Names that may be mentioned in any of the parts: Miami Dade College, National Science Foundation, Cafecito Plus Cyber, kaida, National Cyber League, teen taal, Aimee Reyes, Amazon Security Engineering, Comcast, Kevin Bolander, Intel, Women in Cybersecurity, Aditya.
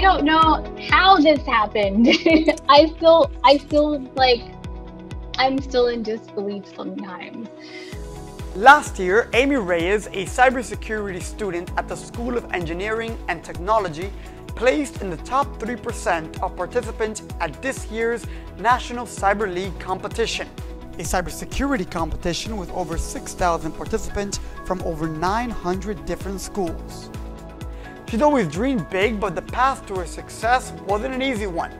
I don't know how this happened. I feel like I'm still in disbelief sometimes. Last year, Aimee Reyes, a cybersecurity student at the School of Engineering and Technology, placed in the top 3% of participants at this year's National Cyber League competition, a cybersecurity competition with over 6,000 participants from over 900 different schools. She'd always dreamed big, but the path to her success wasn't an easy one.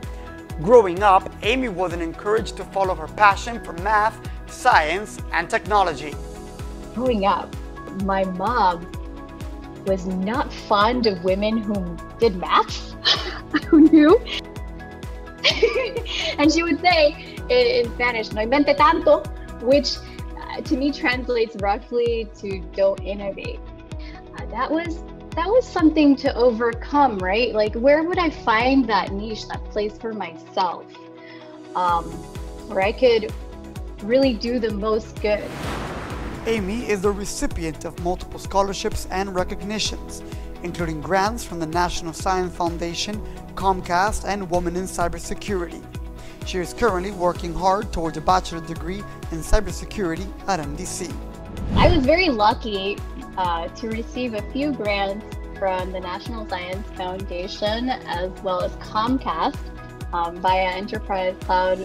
Growing up, Aimee wasn't encouraged to follow her passion for math, science, and technology. Growing up, my mom was not fond of women who did math, who knew. And she would say in Spanish, no invente tanto, which to me translates roughly to don't innovate. That was something to overcome, right? Like, where would I find that niche, that place for myself, where I could really do the most good? Aimee is the recipient of multiple scholarships and recognitions, including grants from the National Science Foundation, Comcast, and Women in Cybersecurity. She is currently working hard towards a bachelor's degree in cybersecurity at NDC. I was very lucky to receive a few grants from the National Science Foundation as well as Comcast via enterprise cloud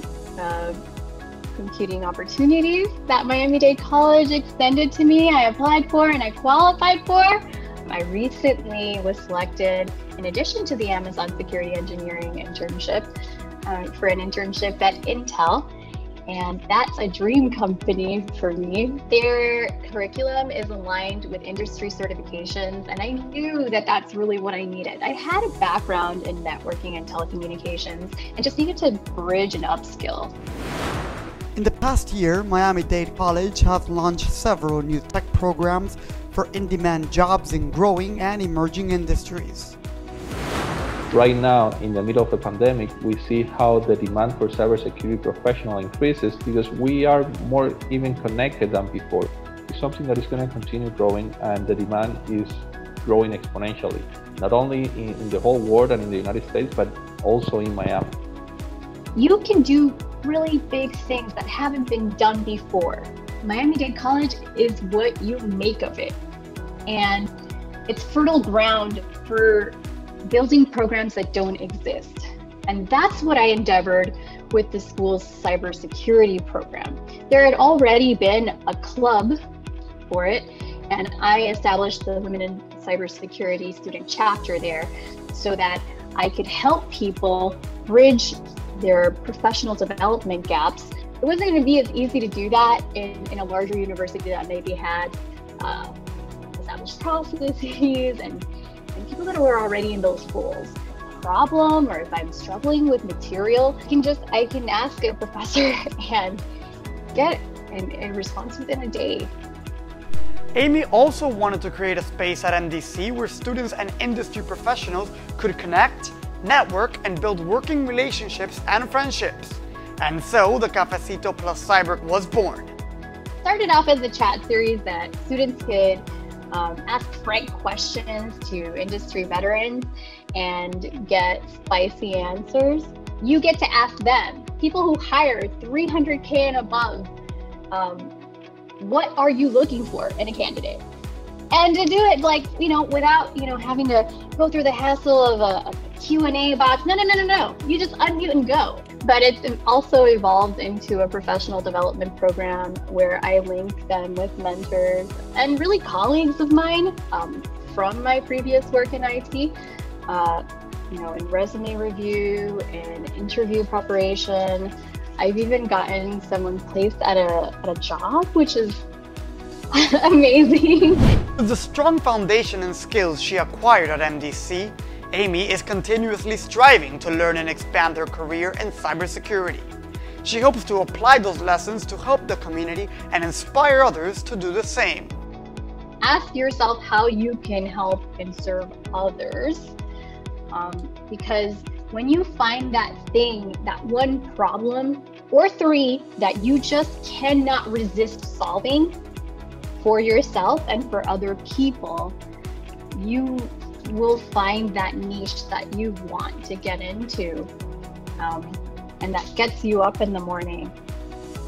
computing opportunities that Miami Dade College extended to me. I applied for and I qualified for. I recently was selected, in addition to the Amazon Security Engineering internship, for an internship at Intel. And that's a dream company for me. Their curriculum is aligned with industry certifications, and I knew that that's really what I needed. I had a background in networking and telecommunications and just needed to bridge and upskill. In the past year, Miami Dade College have launched several new tech programs for in-demand jobs in growing and emerging industries. Right now, in the middle of the pandemic, we see how the demand for cybersecurity professionals increases because we are more even connected than before. It's something that is going to continue growing, and the demand is growing exponentially, not only in the whole world and in the United States, but also in Miami. You can do really big things that haven't been done before. Miami-Dade College is what you make of it, and it's fertile ground for building programs that don't exist. And that's what I endeavored with the school's cybersecurity program. There had already been a club for it, and I established the Women in Cybersecurity student chapter there so that I could help people bridge their professional development gaps. It wasn't going to be as easy to do that in a larger university that maybe had established processes and people that were already in those roles. Problem, or if I'm struggling with material, I can ask a professor and get a response within a day. Aimee also wanted to create a space at MDC where students and industry professionals could connect, network, and build working relationships and friendships. And so the Cafecito Plus Cyber was born. It started off as a chat series that students could ask frank questions to industry veterans and get spicy answers. You get to ask them, people who hire 300K and above, what are you looking for in a candidate? And to do it, like, you know, without, you know, having to go through the hassle of a Q&A box. No. You just unmute and go. But it's also evolved into a professional development program where I link them with mentors and really colleagues of mine from my previous work in IT, you know, in resume review and interview preparation. I've even gotten someone placed at a job, which is amazing. With the strong foundation and skills she acquired at MDC, Aimee is continuously striving to learn and expand her career in cybersecurity. She hopes to apply those lessons to help the community and inspire others to do the same. Ask yourself how you can help and serve others, because when you find that thing, that one problem or three that you just cannot resist solving, for yourself and for other people, you will find that niche that you want to get into and that gets you up in the morning.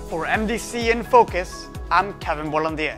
For MDC in Focus, I'm Kevin Bolander.